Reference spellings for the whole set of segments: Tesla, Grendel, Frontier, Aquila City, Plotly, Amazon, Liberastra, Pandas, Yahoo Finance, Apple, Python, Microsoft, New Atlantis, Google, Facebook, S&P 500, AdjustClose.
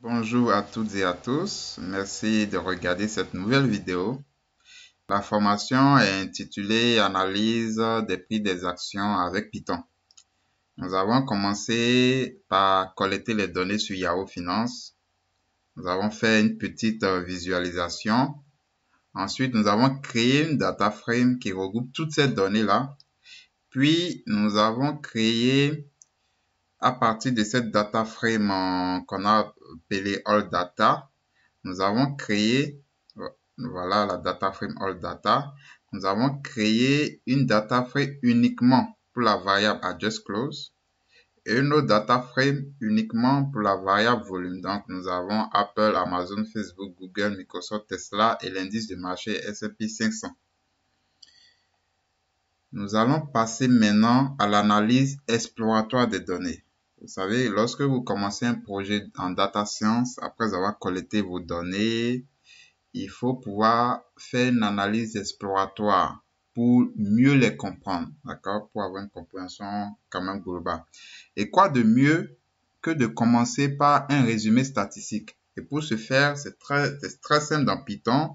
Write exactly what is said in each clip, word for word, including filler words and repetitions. Bonjour à toutes et à tous, merci de regarder cette nouvelle vidéo. La formation est intitulée « Analyse des prix des actions avec Python ». Nous avons commencé par collecter les données sur Yahoo Finance. Nous avons fait une petite visualisation. Ensuite, nous avons créé une data frame qui regroupe toutes ces données-là. Puis, nous avons créé à partir de cette data frame qu'on a appelée All Data, nous avons créé, voilà la data frame All Data, nous avons créé une data frame uniquement pour la variable AdjustClose et une autre data frame uniquement pour la variable Volume. Donc nous avons Apple, Amazon, Facebook, Google, Microsoft, Tesla et l'indice de marché S and P cinq cents. Nous allons passer maintenant à l'analyse exploratoire des données. Vous savez, lorsque vous commencez un projet en data science, après avoir collecté vos données, il faut pouvoir faire une analyse exploratoire pour mieux les comprendre, d'accord? Pour avoir une compréhension quand même globale. Et quoi de mieux que de commencer par un résumé statistique? Et pour ce faire, c'est très, très simple dans Python,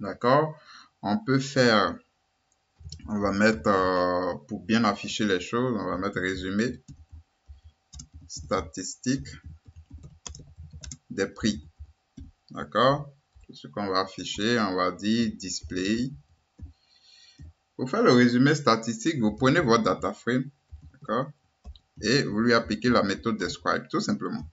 d'accord? On peut faire, on va mettre, euh, pour bien afficher les choses, on va mettre résumé statistique des prix. D'accord? Ce qu'on va afficher, on va dire display. Pour faire le résumé statistique, vous prenez votre data frame, d'accord? Et vous lui appliquez la méthode describe, tout simplement.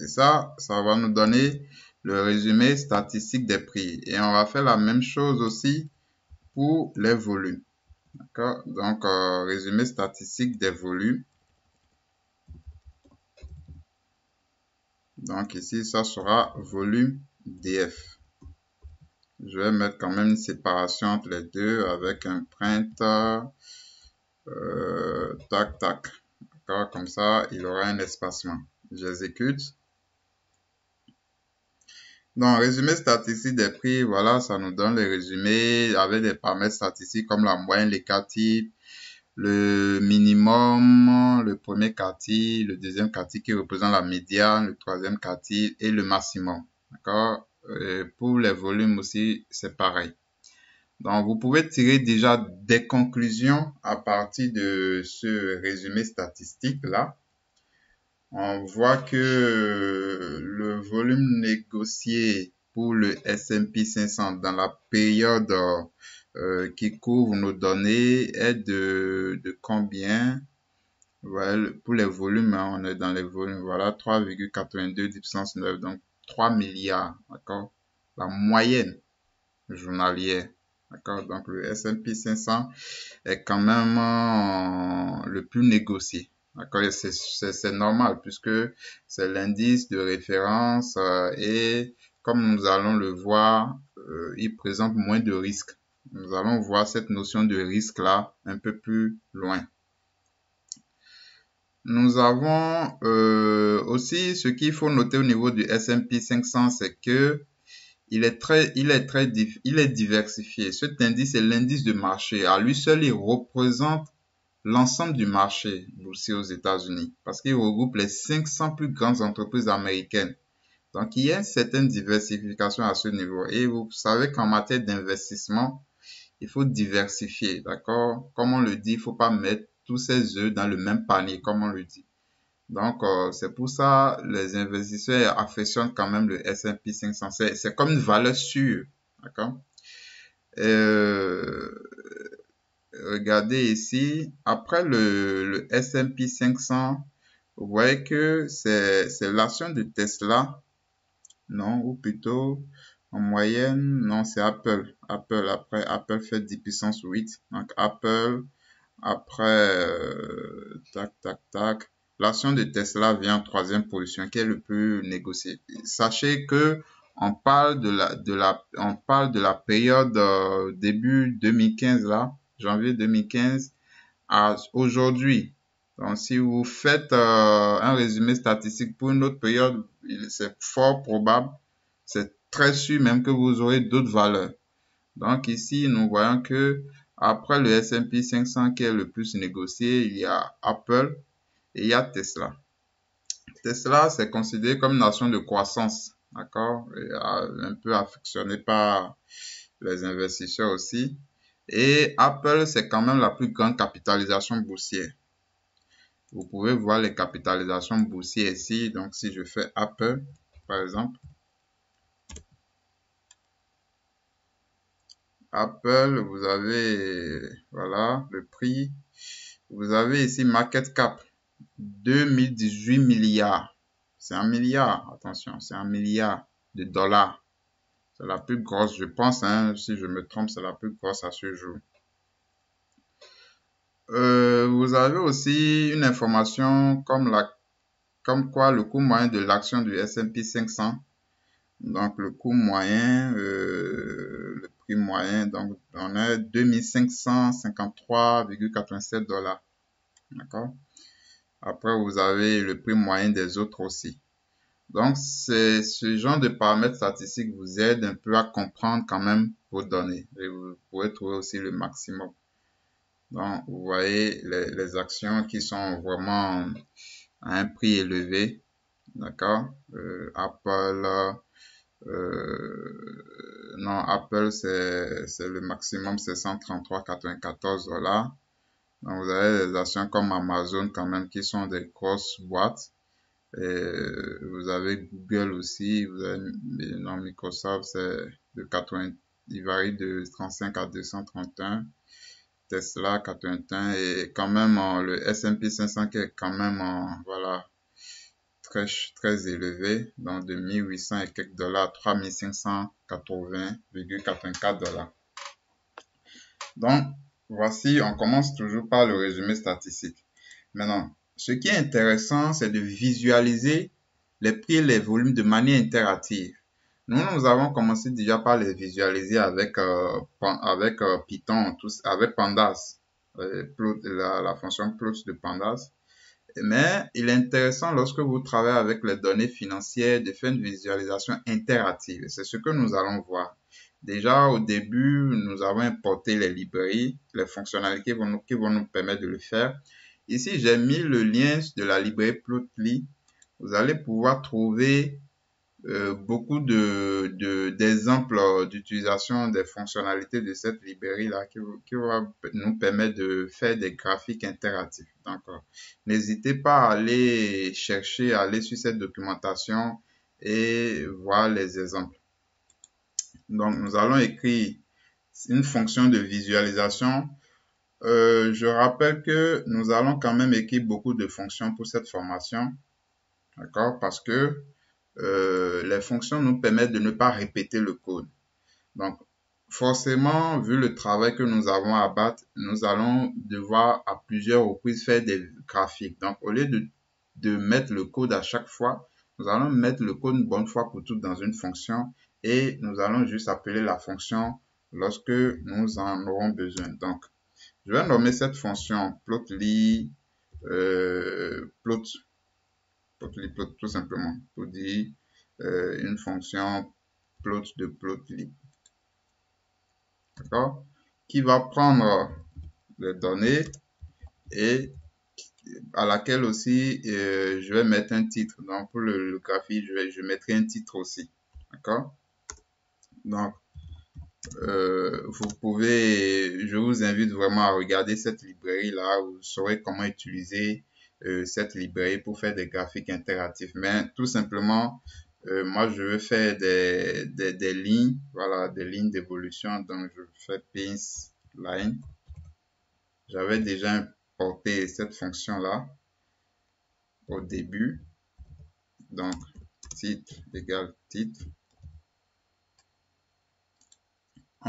Et ça, ça va nous donner le résumé statistique des prix. Et on va faire la même chose aussi pour les volumes. D'accord? Donc, euh, résumé statistique des volumes. Donc ici, ça sera volume D F. Je vais mettre quand même une séparation entre les deux avec un print. Euh, tac, tac. D'accord? Comme ça, il aura un espacement. J'exécute. Donc, résumé statistique des prix, voilà, ça nous donne les résumés avec des paramètres statistiques comme la moyenne, les quartiles, le minimum, le premier quartile, le deuxième quartile qui représente la médiane, le troisième quartile et le maximum. D'accord? Pour les volumes aussi, c'est pareil. Donc, vous pouvez tirer déjà des conclusions à partir de ce résumé statistique-là. On voit que le volume négocié pour le S and P cinq cents dans la période Euh, qui couvre nos données est de, de combien? Voilà, pour les volumes, hein, on est dans les volumes, voilà, trois virgule quatre-vingt-deux dix puissance neuf, donc trois milliards, d'accord? La moyenne journalière, d'accord? Donc le S and P cinq cents est quand même euh, le plus négocié, d'accord? C'est normal puisque c'est l'indice de référence euh, et comme nous allons le voir, euh, il présente moins de risques. Nous allons voir cette notion de risque-là un peu plus loin. Nous avons euh, aussi ce qu'il faut noter au niveau du S and P cinq cents, c'est que il est très, il est très, il est diversifié. Cet indice est l'indice de marché. À lui seul, il représente l'ensemble du marché aussi aux États-Unis parce qu'il regroupe les cinq cents plus grandes entreprises américaines. Donc, il y a une certaine diversification à ce niveau. Et vous savez qu'en matière d'investissement, il faut diversifier, d'accord? Comme on le dit, il ne faut pas mettre tous ses œufs dans le même panier, comme on le dit. Donc, euh, c'est pour ça les investisseurs affectionnent quand même le S and P cinq cents. C'est comme une valeur sûre, d'accord? Euh, regardez ici, après le, le S and P cinq cents, vous voyez que c'est l'action de Tesla, non, ou plutôt en moyenne, non, c'est Apple. Apple, après, Apple fait dix puissance huit. Donc, Apple, après, euh, tac, tac, tac. L'action de Tesla vient en troisième position, qui est le plus négocié. Sachez que on parle de la, de la, on parle de la période euh, début deux mille quinze, là, janvier deux mille quinze, à aujourd'hui. Donc, si vous faites euh, un résumé statistique pour une autre période, c'est fort probable, c'est très sûr même que vous aurez d'autres valeurs. Donc, ici, nous voyons que après le S and P cinq cents qui est le plus négocié, il y a Apple et il y a Tesla. Tesla, c'est considéré comme une action de croissance, d'accord, un peu affectionnée par les investisseurs aussi. Et Apple, c'est quand même la plus grande capitalisation boursière. Vous pouvez voir les capitalisations boursières ici. Donc, si je fais Apple, par exemple. Apple, vous avez, voilà, le prix. Vous avez ici market cap, deux mille dix-huit milliards. C'est un milliard, attention, c'est un milliard de dollars. C'est la plus grosse, je pense, hein, si je me trompe, c'est la plus grosse à ce jour. Euh, vous avez aussi une information comme, la, comme quoi le coût moyen de l'action du S and P cinq cents. Donc, le coût moyen, euh, le prix moyen, donc on est deux mille cinq cent cinquante-trois virgule quatre-vingt-sept dollars. D'accord? Après, vous avez le prix moyen des autres aussi. Donc, c'est ce genre de paramètres statistiques vous aide un peu à comprendre quand même vos données. Et vous pouvez trouver aussi le maximum. Donc, vous voyez les, les actions qui sont vraiment à un prix élevé. D'accord? euh, Apple, euh, non, Apple, c'est le maximum, c'est cent trente-trois virgule quatre-vingt-quatorze dollars. Donc, vous avez des actions comme Amazon quand même qui sont des grosses boîtes. Et vous avez Google aussi, vous avez non, Microsoft, c'est de quatre-vingts, il varie de trente-cinq à deux cent trente et un, Tesla quatre-vingt-un, et quand même le S and P cinq cents qui est quand même voilà, très, très élevé, donc de mille huit cents et quelques dollars à trois mille cinq cent quatre-vingts virgule quatre-vingt-quatre dollars. Donc voici, on commence toujours par le résumé statistique. Maintenant, ce qui est intéressant, c'est de visualiser les prix et les volumes de manière interactive. Nous, nous avons commencé déjà par les visualiser avec, euh, avec euh, Python, tous, avec Pandas, euh, plot, la, la fonction Plotly de Pandas. Mais il est intéressant lorsque vous travaillez avec les données financières de faire une visualisation interactive. C'est ce que nous allons voir. Déjà, au début, nous avons importé les librairies, les fonctionnalités qui vont nous, qui vont nous permettre de le faire. Ici, j'ai mis le lien de la librairie Plotly. Vous allez pouvoir trouver euh, beaucoup de, de, d'exemples d'utilisation des fonctionnalités de cette librairie-là qui, qui va nous permettre de faire des graphiques interactifs. Donc, euh, n'hésitez pas à aller chercher, à aller sur cette documentation et voir les exemples. Donc, nous allons écrire une fonction de visualisation. Euh, je rappelle que nous allons quand même écrire beaucoup de fonctions pour cette formation, d'accord? Parce que euh, les fonctions nous permettent de ne pas répéter le code. Donc, forcément, vu le travail que nous avons à battre, nous allons devoir à plusieurs reprises faire des graphiques. Donc, au lieu de, de mettre le code à chaque fois, nous allons mettre le code une bonne fois pour toutes dans une fonction et nous allons juste appeler la fonction lorsque nous en aurons besoin. Donc, je vais nommer cette fonction plotly, euh, plot, plotly, plot, tout simplement, pour dire euh, une fonction plot de plotly, d'accord, qui va prendre les données et à laquelle aussi euh, je vais mettre un titre. Donc pour le, le graphique, je, vais, je mettrai un titre aussi, d'accord. Donc Euh, vous pouvez, je vous invite vraiment à regarder cette librairie là, vous saurez comment utiliser euh, cette librairie pour faire des graphiques interactifs. Mais tout simplement, euh, moi je veux faire des, des, des lignes, voilà, des lignes d'évolution. Donc je fais pince line. J'avais déjà importé cette fonction là au début. Donc titre égale titre.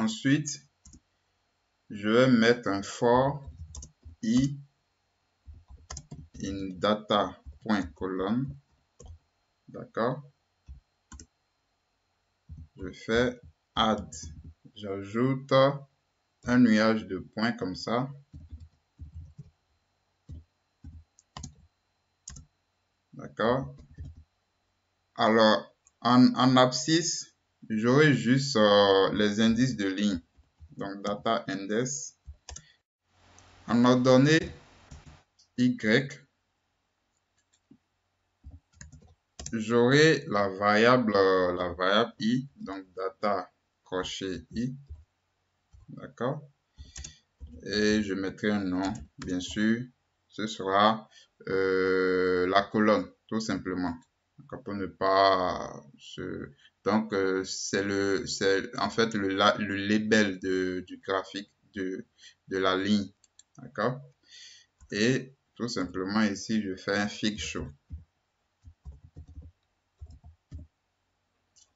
Ensuite, je vais mettre un for i in data point colonne, d'accord. Je fais add, j'ajoute un nuage de points comme ça. D'accord. Alors, en, en abscisse, j'aurai juste euh, les indices de ligne, donc data index, en ordonnée y, j'aurai la variable, euh, la variable i, donc data crochet i, d'accord, et je mettrai un nom, bien sûr, ce sera euh, la colonne, tout simplement, pour ne pas se... Donc, euh, c'est le, c'est en fait le, la, le label de, du graphique de, de la ligne, d'accord, et tout simplement ici, je fais un fig show.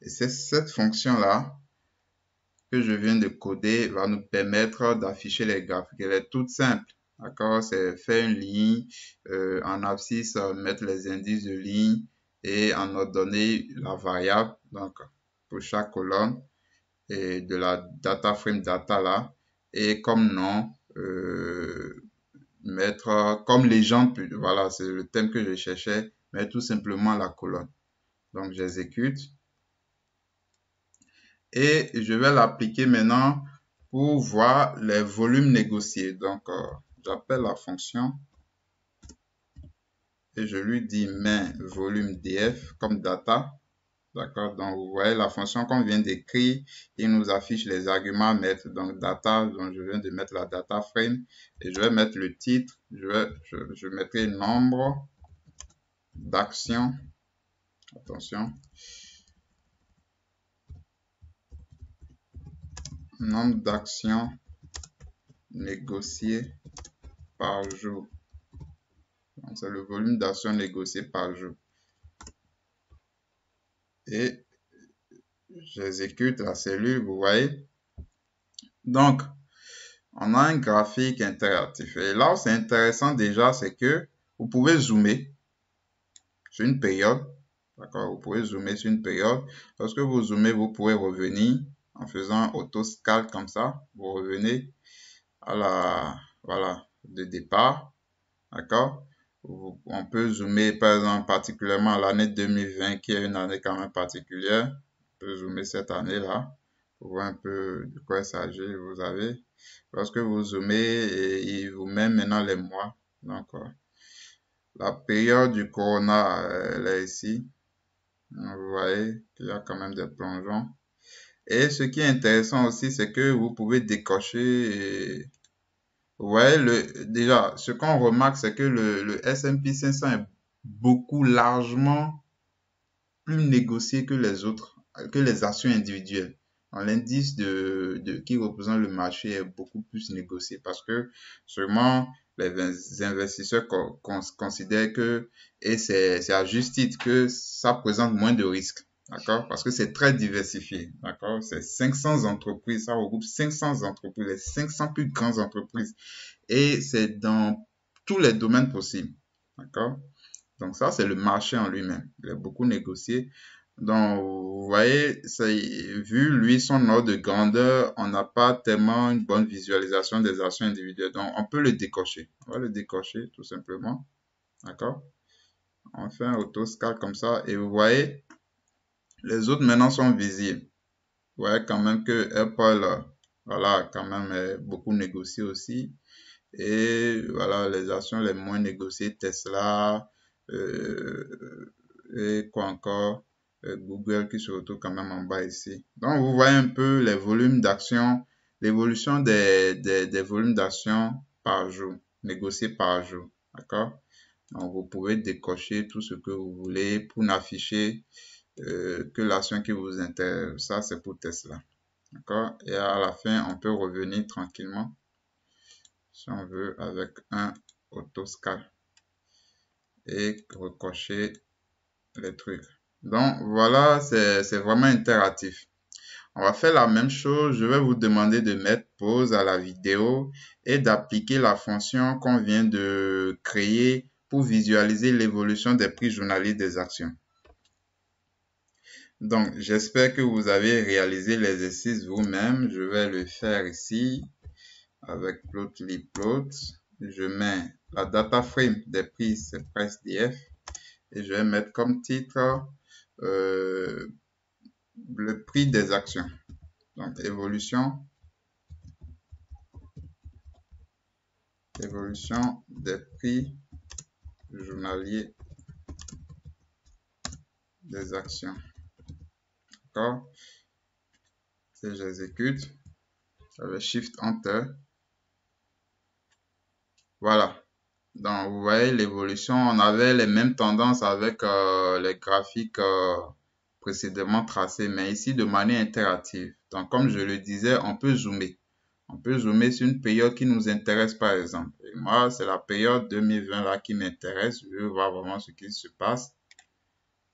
Et c'est cette fonction-là que je viens de coder va nous permettre d'afficher les graphiques. Elle est toute simple, d'accord? C'est faire une ligne, euh, en abscisse, mettre les indices de ligne et en ordonner la variable, donc pour chaque colonne, et de la data frame data là, et comme nom, euh, mettre comme légende, voilà, c'est le thème que je cherchais, mais tout simplement la colonne. Donc j'exécute. Et je vais l'appliquer maintenant pour voir les volumes négociés. Donc, euh, j'appelle la fonction et je lui dis main volume df comme data. D'accord? Donc, vous voyez la fonction qu'on vient d'écrire. Il nous affiche les arguments à mettre. Donc, data, donc je viens de mettre la data frame et je vais mettre le titre. Je, vais, je, je mettrai nombre d'actions. Attention. Nombre d'actions négociées par jour. C'est le volume d'actions négociées par jour. Et j'exécute la cellule, vous voyez. Donc, on a un graphique interactif. Et là, c'est intéressant déjà, c'est que vous pouvez zoomer sur une période. D'accord, vous pouvez zoomer sur une période. Lorsque vous zoomez, vous pouvez revenir. En faisant auto-scal comme ça, vous revenez à la, voilà, de départ, d'accord? On peut zoomer, par exemple, particulièrement l'année deux mille vingt, qui est une année quand même particulière. On peut zoomer cette année-là, pour voir un peu de quoi il s'agit, vous avez. Lorsque vous zoomez, il vous met maintenant les mois. Donc, la période du corona, elle est ici. Vous voyez qu'il y a quand même des plongeons. Et ce qui est intéressant aussi, c'est que vous pouvez décocher. Et... Vous voyez, le... déjà, ce qu'on remarque, c'est que le, le S and P cinq cents est beaucoup largement plus négocié que les autres, que les actions individuelles. L'indice de, de, qui représente le marché est beaucoup plus négocié parce que seulement les investisseurs co cons considèrent que, et c'est à juste titre, que ça présente moins de risques. D'accord? Parce que c'est très diversifié. D'accord? C'est cinq cents entreprises. Ça regroupe cinq cents entreprises. Les cinq cents plus grandes entreprises. Et c'est dans tous les domaines possibles. D'accord? Donc, ça, c'est le marché en lui-même. Il a beaucoup négocié. Donc, vous voyez, vu lui, son ordre de grandeur, on n'a pas tellement une bonne visualisation des actions individuelles. Donc, on peut le décocher. On va le décocher, tout simplement. D'accord? On fait un auto-scal comme ça. Et vous voyez... Les autres maintenant sont visibles. Vous voyez quand même que Apple, voilà, quand même est beaucoup négocié aussi. Et voilà, les actions les moins négociées, Tesla, euh, et quoi encore, euh, Google qui se retrouve quand même en bas ici. Donc vous voyez un peu les volumes d'actions, l'évolution des, des, des volumes d'actions par jour, négociés par jour. D'accord? Donc vous pouvez décocher tout ce que vous voulez pour n'afficher Euh, que l'action qui vous intéresse, ça c'est pour Tesla, d'accord? Et à la fin, on peut revenir tranquillement, si on veut, avec un autoscal et recocher les trucs. Donc voilà, c'est vraiment interactif. On va faire la même chose. Je vais vous demander de mettre pause à la vidéo et d'appliquer la fonction qu'on vient de créer pour visualiser l'évolution des prix journaliers des actions. Donc, j'espère que vous avez réalisé l'exercice vous-même. Je vais le faire ici avec Plotly Plot. Je mets la data frame des prix, c'est PriceDF. Et je vais mettre comme titre euh, le prix des actions. Donc, évolution. Évolution des prix journaliers des actions. D'accord? Si j'exécute avec Shift Enter, voilà. Donc vous voyez l'évolution. On avait les mêmes tendances avec euh, les graphiques euh, précédemment tracés, mais ici de manière interactive. Donc comme je le disais, on peut zoomer. On peut zoomer sur une période qui nous intéresse par exemple. Et moi, c'est la période deux mille vingt là qui m'intéresse. Je veux voir vraiment ce qui se passe.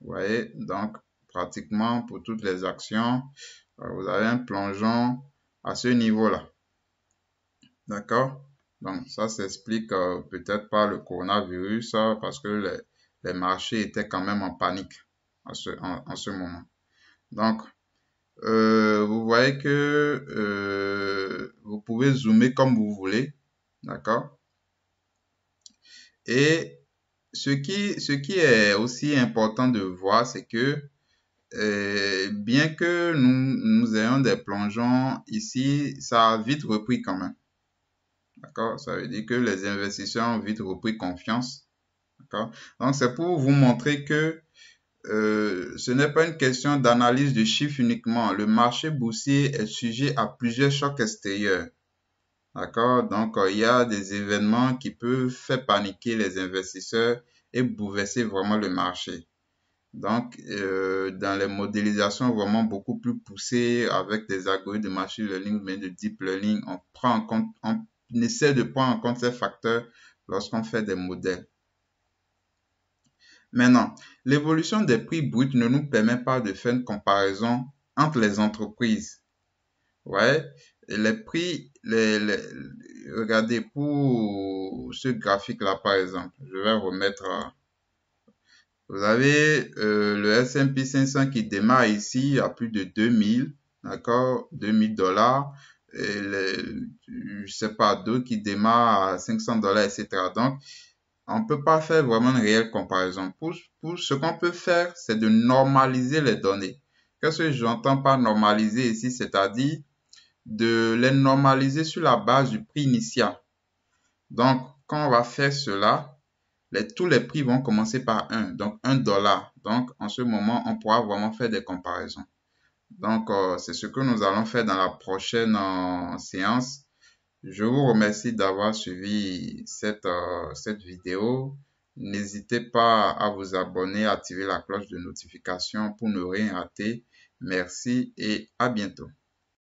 Vous voyez, donc pratiquement pour toutes les actions, vous avez un plongeon à ce niveau-là. D'accord? Donc ça s'explique euh, peut-être par le coronavirus parce que les, les marchés étaient quand même en panique en ce, en, en ce moment. Donc euh, vous voyez que euh, vous pouvez zoomer comme vous voulez. D'accord? Et ce qui, ce qui est aussi important de voir, c'est que euh, bien que nous, nous ayons des plongeons ici, ça a vite repris quand même. D'accord? Ça veut dire que les investisseurs ont vite repris confiance. D'accord? Donc, c'est pour vous montrer que euh, ce n'est pas une question d'analyse de chiffres uniquement. Le marché boursier est sujet à plusieurs chocs extérieurs. D'accord? Donc, euh, il y a des événements qui peuvent faire paniquer les investisseurs et bouleverser vraiment le marché. Donc, euh, dans les modélisations vraiment beaucoup plus poussées avec des algorithmes de machine learning, mais de deep learning, on prend en compte... On On essaie de prendre en compte ces facteurs lorsqu'on fait des modèles. Maintenant, l'évolution des prix bruts ne nous permet pas de faire une comparaison entre les entreprises. Ouais, et les prix, les, les, regardez pour ce graphique-là par exemple. Je vais remettre. Vous avez euh, le S and P cinq cents qui démarre ici à plus de deux mille, d'accord, deux mille dollars. Et les, je sais pas, d'autres qui démarrent à cinq cents dollars, et cetera. Donc, on ne peut pas faire vraiment une réelle comparaison. Pour, pour ce qu'on peut faire, c'est de normaliser les données. Qu'est-ce que j'entends par normaliser ici? C'est-à-dire de les normaliser sur la base du prix initial. Donc, quand on va faire cela, les, tous les prix vont commencer par un, donc un dollar. Donc, en ce moment, on pourra vraiment faire des comparaisons. Donc, euh, c'est ce que nous allons faire dans la prochaine euh, séance. Je vous remercie d'avoir suivi cette, euh, cette vidéo. N'hésitez pas à vous abonner, à activer la cloche de notification pour ne rien rater. Merci et à bientôt.